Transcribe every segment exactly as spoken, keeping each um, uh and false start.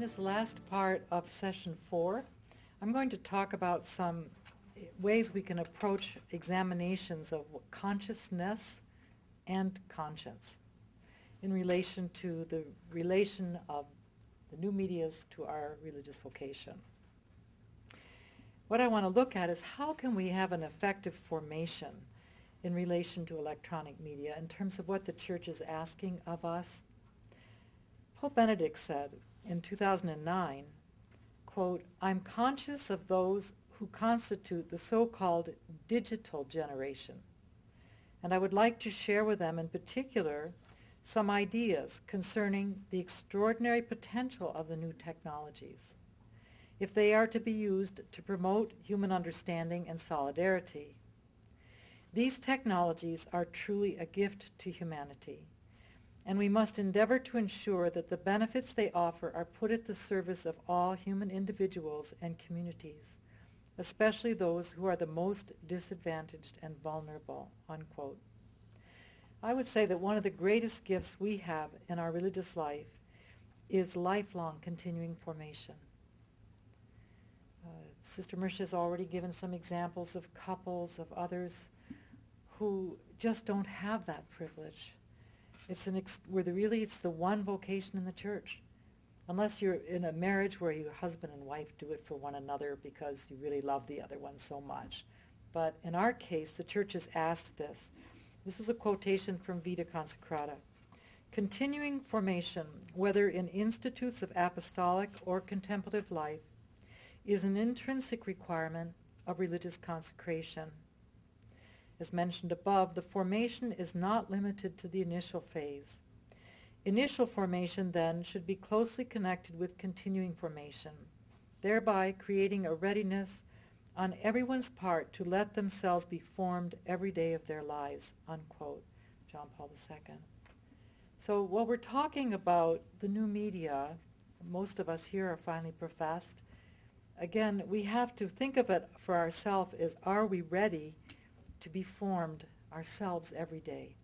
this last part of session four, I'm going to talk about some ways we can approach examinations of consciousness and conscience in relation to the relation of the new medias to our religious vocation. What I want to look at is how can we have an effective formation in relation to electronic media in terms of what the Church is asking of us. Pope Benedict said in two thousand nine, quote, "I'm conscious of those who constitute the so-called digital generation, and I would like to share with them in particular some ideas concerning the extraordinary potential of the new technologies, if they are to be used to promote human understanding and solidarity. These technologies are truly a gift to humanity, and we must endeavor to ensure that the benefits they offer are put at the service of all human individuals and communities, especially those who are the most disadvantaged and vulnerable," unquote. I would say that one of the greatest gifts we have in our religious life is lifelong continuing formation. Uh, Sister Mercia has already given some examples of couples, of others who just don't have that privilege. It's an ex where the, really it's the one vocation in the Church. Unless you're in a marriage where your husband and wife do it for one another because you really love the other one so much. But in our case, the Church has asked this. This is a quotation from Vita Consecrata. "Continuing formation, whether in institutes of apostolic or contemplative life, is an intrinsic requirement of religious consecration. As mentioned above, the formation is not limited to the initial phase. Initial formation, then, should be closely connected with continuing formation, thereby creating a readiness on everyone's part to let themselves be formed every day of their lives," unquote, John Paul the Second. So while we're talking about the new media, most of us here are finally professed, again, we have to think of it for ourselves as, are we ready to be formed ourselves every day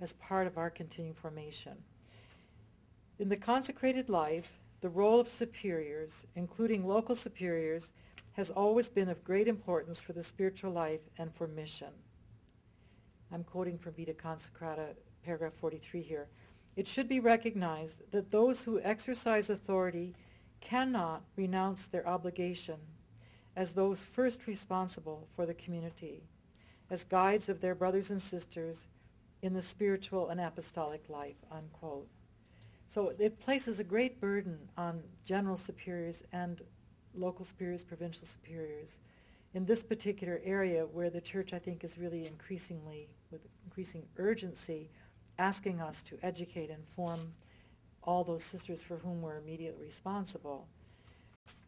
as part of our continuing formation? In the consecrated life, the role of superiors, including local superiors, has always been of great importance for the spiritual life and for mission. I'm quoting from Vita Consecrata, paragraph forty-three here. "It should be recognized that those who exercise authority cannot renounce their obligation as those first responsible for the community, as guides of their brothers and sisters in the spiritual and apostolic life," unquote. So it places a great burden on general superiors and local superiors, provincial superiors, in this particular area where the Church, I think, is really increasingly, with increasing urgency, asking us to educate and form all those sisters for whom we're immediately responsible.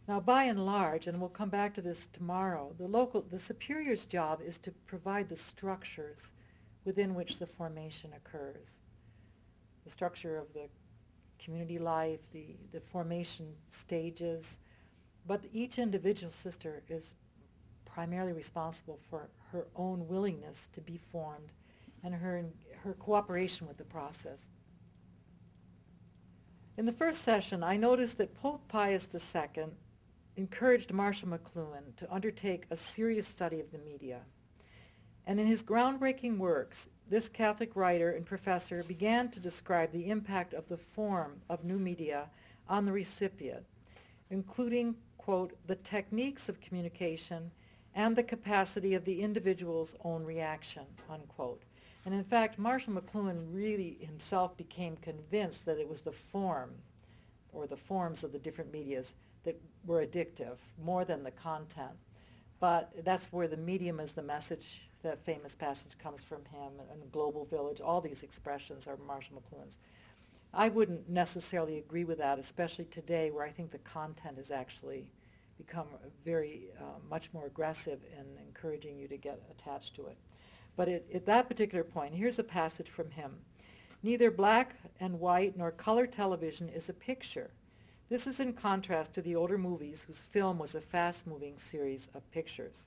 Now, by and large, and we'll come back to this tomorrow, the local, the superior's job is to provide the structures within which the formation occurs, the structure of the community life, the, the formation stages. But each individual sister is primarily responsible for her own willingness to be formed and her, her cooperation with the process. In the first session, I noticed that Pope Pius the Second encouraged Marshall McLuhan to undertake a serious study of the media. And in his groundbreaking works, this Catholic writer and professor began to describe the impact of the form of new media on the recipient, including, quote, "the techniques of communication and the capacity of the individual's own reaction," unquote. And in fact, Marshall McLuhan really himself became convinced that it was the form, or the forms of the different medias, that were addictive, more than the content. But that's where the medium is the message. That famous passage comes from him, and the global village. All these expressions are Marshall McLuhan's. I wouldn't necessarily agree with that, especially today, where I think the content has actually become very uh, much more aggressive in encouraging you to get attached to it. But it, at that particular point, here's a passage from him. "Neither black and white nor color television is a picture. This is in contrast to the older movies whose film was a fast-moving series of pictures.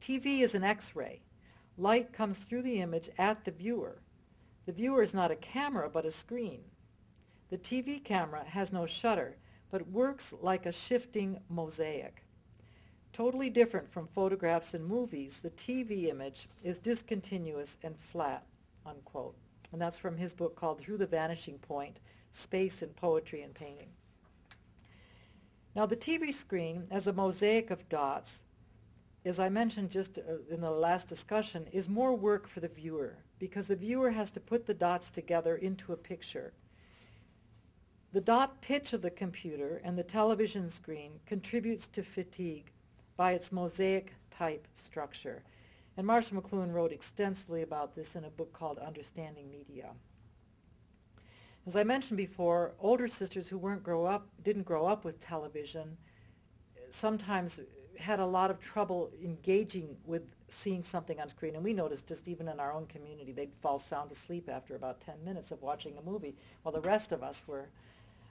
T V is an X-ray. Light comes through the image at the viewer. The viewer is not a camera, but a screen. The T V camera has no shutter, but works like a shifting mosaic. Totally different from photographs and movies, the T V image is discontinuous and flat, unquote. And that's from his book called Through the Vanishing Point: Space in Poetry and Painting. Now the T V screen, as a mosaic of dots, as I mentioned just in the last discussion, is more work for the viewer, because the viewer has to put the dots together into a picture. The dot pitch of the computer and the television screen contributes to fatigue by its mosaic type structure. And Marshall McLuhan wrote extensively about this in a book called Understanding Media. As I mentioned before, older sisters who weren't grow up, didn't grow up with television sometimes had a lot of trouble engaging with seeing something on screen. And we noticed just even in our own community, they'd fall sound asleep after about ten minutes of watching a movie, while the rest of us were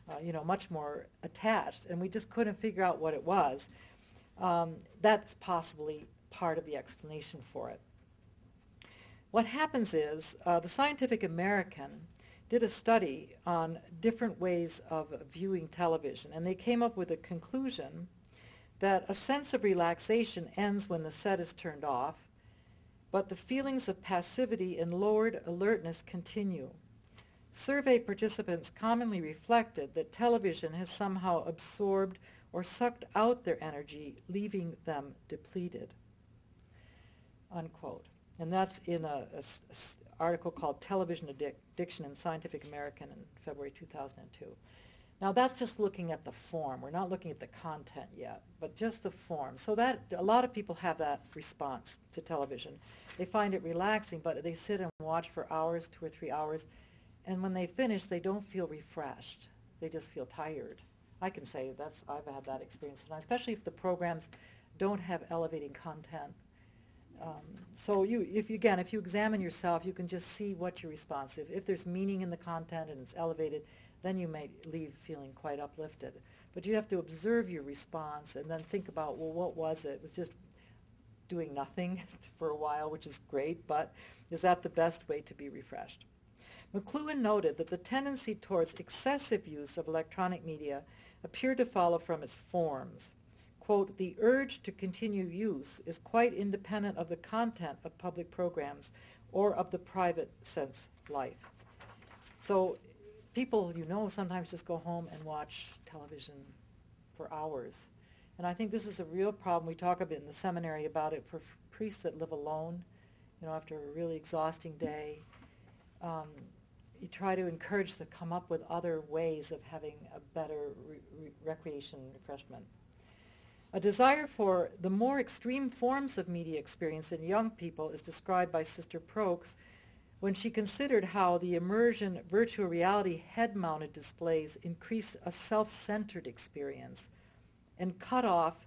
Uh, you know, much more attached, and we just couldn't figure out what it was. Um, that's possibly part of the explanation for it. What happens is uh, the Scientific American did a study on different ways of viewing television, and they came up with a conclusion that a sense of relaxation ends when the set is turned off, but the feelings of passivity and lowered alertness continue. Survey participants commonly reflected that television has somehow absorbed or sucked out their energy, leaving them depleted, unquote. And that's in an article called Television Addiction in Scientific American in February two thousand two. Now that's just looking at the form. We're not looking at the content yet, but just the form. So that a lot of people have that response to television. They find it relaxing, but they sit and watch for hours, two or three hours, and when they finish, they don't feel refreshed. They just feel tired. I can say that's, I've had that experience, and especially if the programs don't have elevating content. Um, so you, if you, again, if you examine yourself, you can just see what your response is. If, if there's meaning in the content and it's elevated, then you may leave feeling quite uplifted. But you have to observe your response and then think about, well, what was it? It was just doing nothing for a while, which is great, but is that the best way to be refreshed? McLuhan noted that the tendency towards excessive use of electronic media appeared to follow from its forms. Quote, the urge to continue use is quite independent of the content of public programs or of the private sense life. So people, you know, sometimes just go home and watch television for hours. And I think this is a real problem. We talk a bit in the seminary about it for priests that live alone, you know, after a really exhausting day. Um, You try to encourage them to come up with other ways of having a better re re recreation refreshment. A desire for the more extreme forms of media experience in young people is described by Sister Prokes when she considered how the immersion virtual reality head-mounted displays increased a self-centered experience and cut off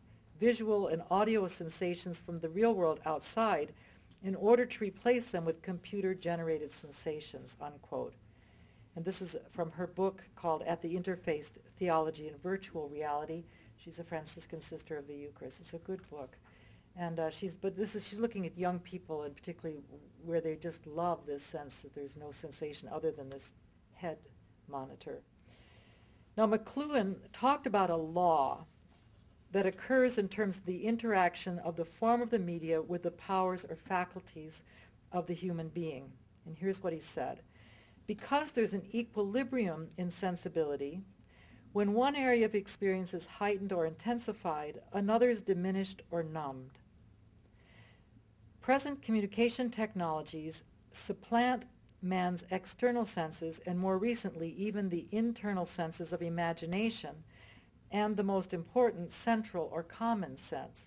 visual and audio sensations from the real world outside in order to replace them with computer-generated sensations, unquote. And this is from her book called At the Interface, Theology and Virtual Reality. She's a Franciscan sister of the Eucharist. It's a good book. And uh, she's, but this is, she's looking at young people, and particularly where they just love this sense that there's no sensation other than this head monitor. Now McLuhan talked about a law that occurs in terms of the interaction of the form of the media with the powers or faculties of the human being. And here's what he said. Because there's an equilibrium in sensibility, when one area of experience is heightened or intensified, another is diminished or numbed. Present communication technologies supplant man's external senses, and more recently, even the internal senses of imagination, and the most important, central or common sense.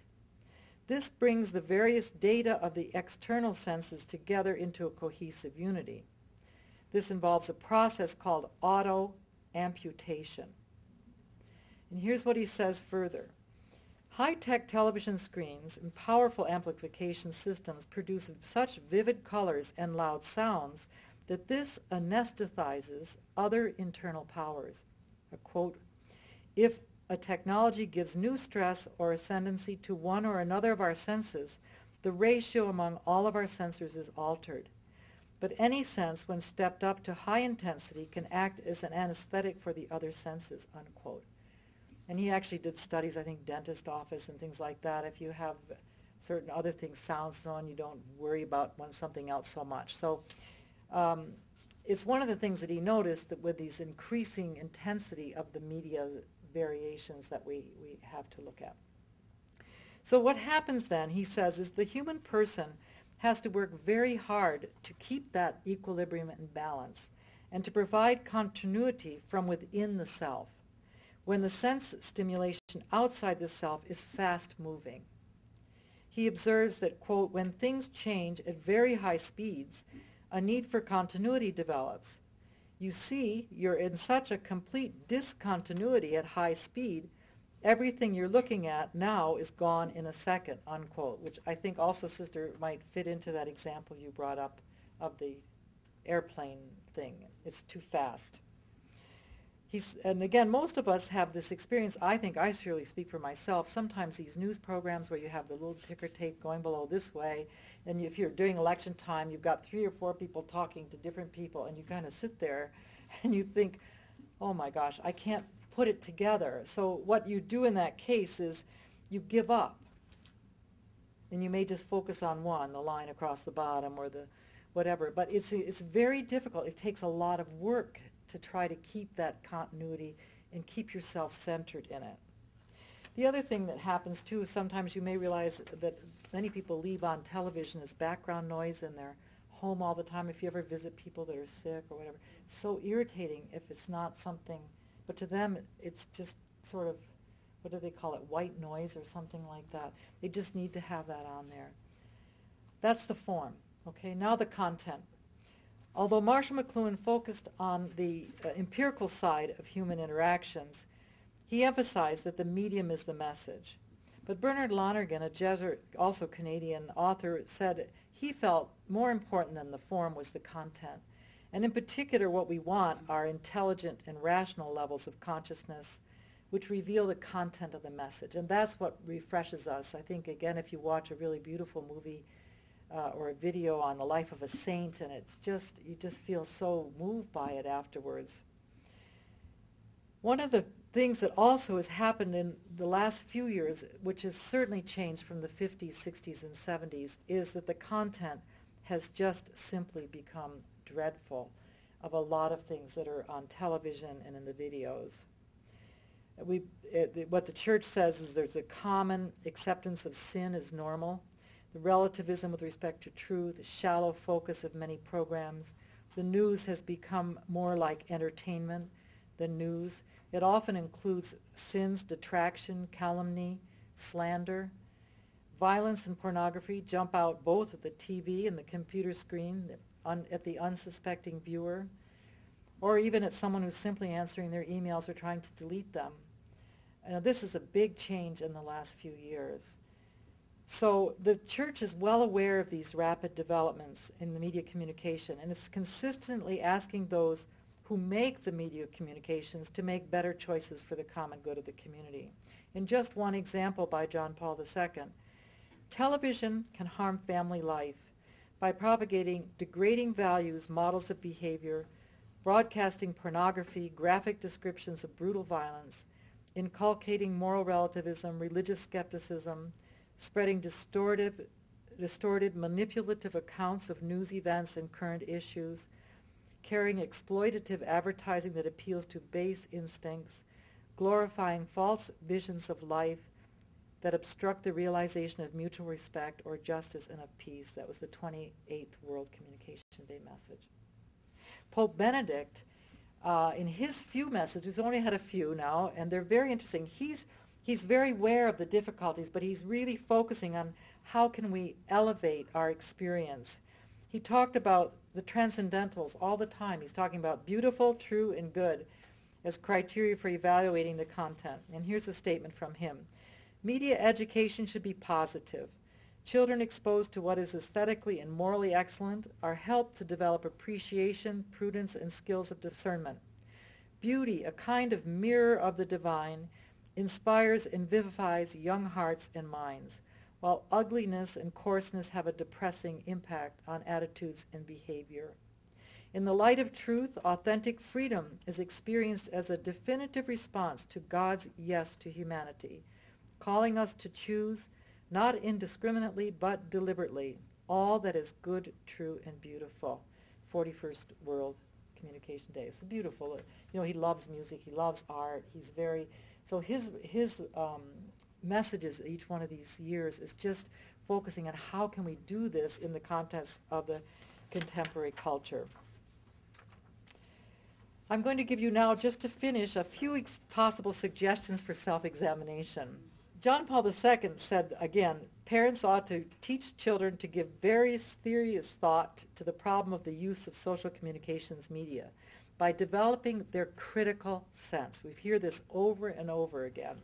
This brings the various data of the external senses together into a cohesive unity. This involves a process called auto-amputation. And here's what he says further. High-tech television screens and powerful amplification systems produce such vivid colors and loud sounds that this anesthetizes other internal powers. A quote, if a technology gives new stress or ascendancy to one or another of our senses, the ratio among all of our sensors is altered. But any sense, when stepped up to high intensity, can act as an anesthetic for the other senses, unquote. And he actually did studies, I think, dentist office and things like that. If you have certain other things, sounds on, you don't worry about one something else so much. So um, it's one of the things that he noticed, that with these increasing intensity of the media variations that we, we have to look at. So what happens then, he says, is the human person has to work very hard to keep that equilibrium and balance and to provide continuity from within the self when the sense stimulation outside the self is fast-moving. He observes that, quote, when things change at very high speeds, a need for continuity develops. You see, you're in such a complete discontinuity at high speed, everything you're looking at now is gone in a second, unquote, which I think also, Sister, might fit into that example you brought up of the airplane thing. It's too fast. He's, and again, most of us have this experience. I think I surely speak for myself. Sometimes these news programs where you have the little ticker tape going below this way, and if you're doing election time, you've got three or four people talking to different people, and you kind of sit there and you think, oh my gosh, I can't put it together. So what you do in that case is you give up, and you may just focus on one, the line across the bottom or the whatever, but it's it's very difficult. It takes a lot of work to try to keep that continuity and keep yourself centered in it. The other thing that happens too is sometimes you may realize that many people leave on television as background noise in their home all the time. If you ever visit people that are sick or whatever, it's so irritating if it's not something, but to them it's just sort of, what do they call it, white noise or something like that. They just need to have that on there. That's the form. Okay, now the content. Although Marshall McLuhan focused on the uh, empirical side of human interactions, he emphasized that the medium is the message. But Bernard Lonergan, a Jesuit, also Canadian author, said he felt more important than the form was the content. And in particular, what we want are intelligent and rational levels of consciousness which reveal the content of the message. And that's what refreshes us. I think, again, if you watch a really beautiful movie, Uh, or a video on the life of a saint, and it's just, you just feel so moved by it afterwards. One of the things that also has happened in the last few years, which has certainly changed from the fifties, sixties, and seventies, is that the content has just simply become dreadful of a lot of things that are on television and in the videos. We, it, it, what the church says is there's a common acceptance of sin as normal, the relativism with respect to truth, the shallow focus of many programs. The news has become more like entertainment than news. It often includes sins, detraction, calumny, slander. Violence and pornography jump out both at the T V and the computer screen, un- at the unsuspecting viewer, or even at someone who's simply answering their emails or trying to delete them. Now, this is a big change in the last few years. So the church is well aware of these rapid developments in the media communication, and it's consistently asking those who make the media communications to make better choices for the common good of the community. In just one example by John Paul the Second, television can harm family life by propagating degrading values, models of behavior, broadcasting pornography, graphic descriptions of brutal violence, inculcating moral relativism, religious skepticism, spreading distortive, distorted, manipulative accounts of news events and current issues, carrying exploitative advertising that appeals to base instincts, glorifying false visions of life that obstruct the realization of mutual respect or justice and of peace. That was the twenty-eighth World Communication Day message. Pope Benedict, uh, in his few messages, he's only had a few now, and they're very interesting. He's He's very aware of the difficulties, but he's really focusing on how can we elevate our experience. He talked about the transcendentals all the time. He's talking about beautiful, true, and good as criteria for evaluating the content. And here's a statement from him. Media education should be positive. Children exposed to what is aesthetically and morally excellent are helped to develop appreciation, prudence, and skills of discernment. Beauty, a kind of mirror of the divine, inspires and vivifies young hearts and minds, while ugliness and coarseness have a depressing impact on attitudes and behavior. In the light of truth, authentic freedom is experienced as a definitive response to God's yes to humanity, calling us to choose, not indiscriminately but deliberately, all that is good, true, and beautiful. forty-first World Communication Day. It's beautiful. You know, he loves music. He loves art. He's very, so his, his um, messages each one of these years is just focusing on how can we do this in the context of the contemporary culture. I'm going to give you now, just to finish, a few ex- possible suggestions for self-examination. John Paul the Second said, again, parents ought to teach children to give various serious thought to the problem of the use of social communications media by developing their critical sense. We hear this over and over again.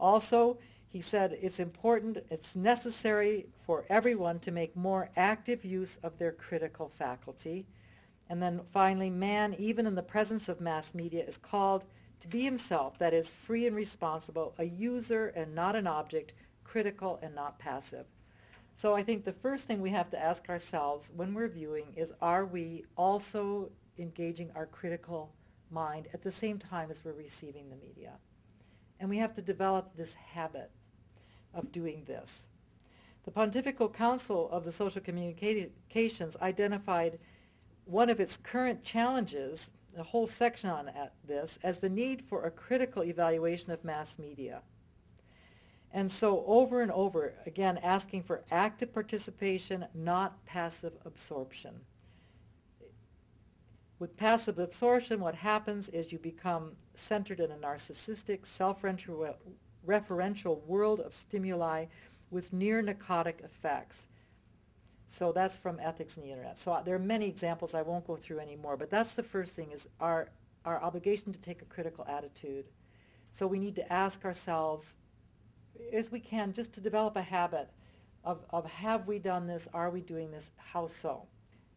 Also, he said, it's important, it's necessary for everyone to make more active use of their critical faculty. And then finally, man, even in the presence of mass media, is called to be himself, that is, free and responsible, a user and not an object, critical and not passive. So I think the first thing we have to ask ourselves when we're viewing is, are we also engaging our critical mind at the same time as we're receiving the media? And we have to develop this habit of doing this. The Pontifical Council of the Social Communications identified one of its current challenges, a whole section on this, as the need for a critical evaluation of mass media. And so over and over, again, asking for active participation, not passive absorption. With passive absorption, what happens is you become centered in a narcissistic, self-referential world of stimuli with near-narcotic effects. So that's from Ethics on the Internet. So uh, there are many examples I won't go through anymore, but that's the first thing, is our, our obligation to take a critical attitude. So we need to ask ourselves, as we can, just to develop a habit of, of have we done this, are we doing this, how so?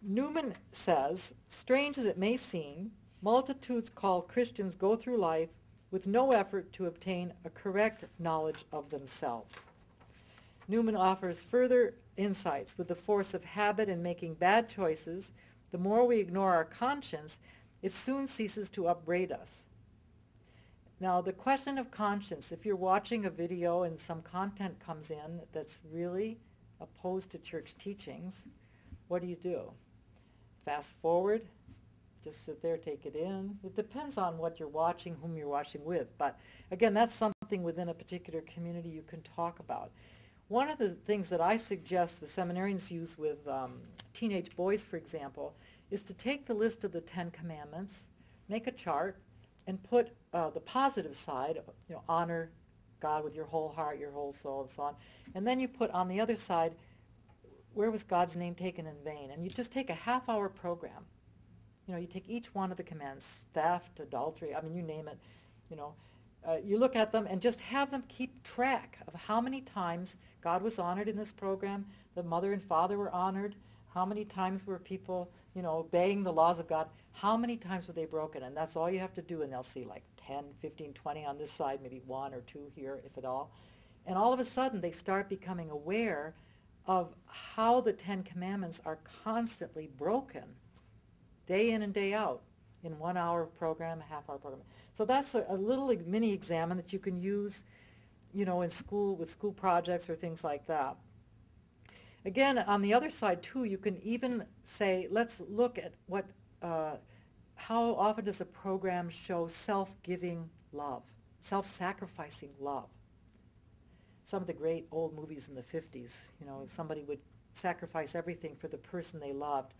Newman says, strange as it may seem, multitudes called Christians go through life with no effort to obtain a correct knowledge of themselves. Newman offers further insights. With the force of habit and making bad choices, the more we ignore our conscience, it soon ceases to upbraid us. Now, the question of conscience, if you're watching a video and some content comes in that's really opposed to church teachings, what do you do? Fast forward? Just sit there, take it in? It depends on what you're watching, whom you're watching with. But again, that's something within a particular community you can talk about. One of the things that I suggest the seminarians use with um, teenage boys, for example, is to take the list of the Ten Commandments, make a chart, and put uh, the positive side, you know, honor God with your whole heart, your whole soul, and so on. And then you put on the other side, where was God's name taken in vain? And you just take a half-hour program. You know, you take each one of the commands, theft, adultery, I mean, you name it, you know. Uh, you look at them and just have them keep track of how many times God was honored in this program, the mother and father were honored, how many times were people, you know, obeying the laws of God, how many times were they broken, and that's all you have to do, and they'll see like ten, fifteen, twenty on this side, maybe one or two here, if at all. And all of a sudden, they start becoming aware of how the Ten Commandments are constantly broken, day in and day out, in one hour program, a half hour program. So that's a, a little mini exam that you can use, you know, in school with school projects or things like that. Again, on the other side too, you can even say, let's look at what, uh, how often does a program show self-giving love, self-sacrificing love? Some of the great old movies in the fifties, you know, somebody would sacrifice everything for the person they loved.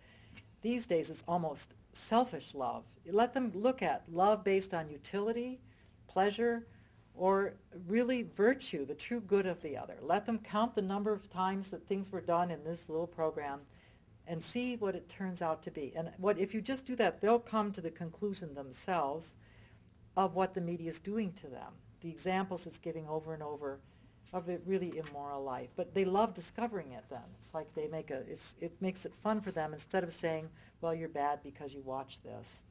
These days it's almost selfish love. Let them look at love based on utility, pleasure, or really virtue, the true good of the other. Let them count the number of times that things were done in this little program and see what it turns out to be. And what if you just do that, they'll come to the conclusion themselves of what the media is doing to them, the examples it's giving over and over of a really immoral life. But they love discovering it then. It's like they make a, it's, it makes it fun for them instead of saying, well, you're bad because you watch this.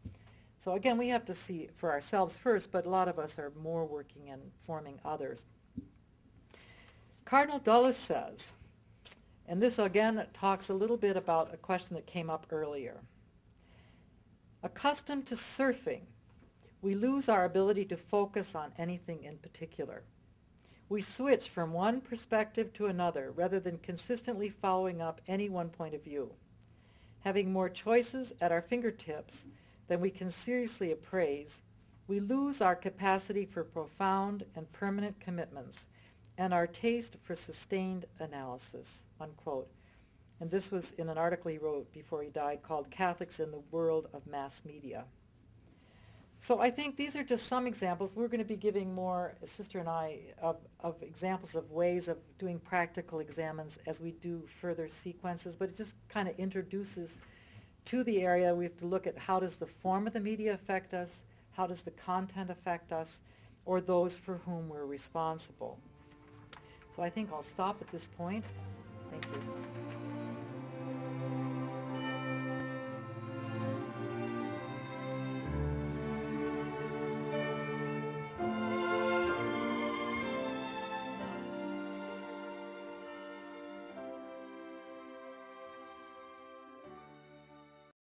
So again, we have to see for ourselves first, but a lot of us are more working and forming others. Cardinal Dulles says, and this again talks a little bit about a question that came up earlier, Accustomed to surfing, we lose our ability to focus on anything in particular. We switch from one perspective to another rather than consistently following up any one point of view. Having more choices at our fingertips than we can seriously appraise, we lose our capacity for profound and permanent commitments and our taste for sustained analysis, unquote. And this was in an article he wrote before he died called Catholics in the World of Mass Media. So I think these are just some examples. We're going to be giving more, Sister and I, of, of examples of ways of doing practical examines as we do further sequences, but it just kind of introduces to the area. We have to look at how does the form of the media affect us, how does the content affect us, or those for whom we're responsible. So I think I'll stop at this point. Thank you.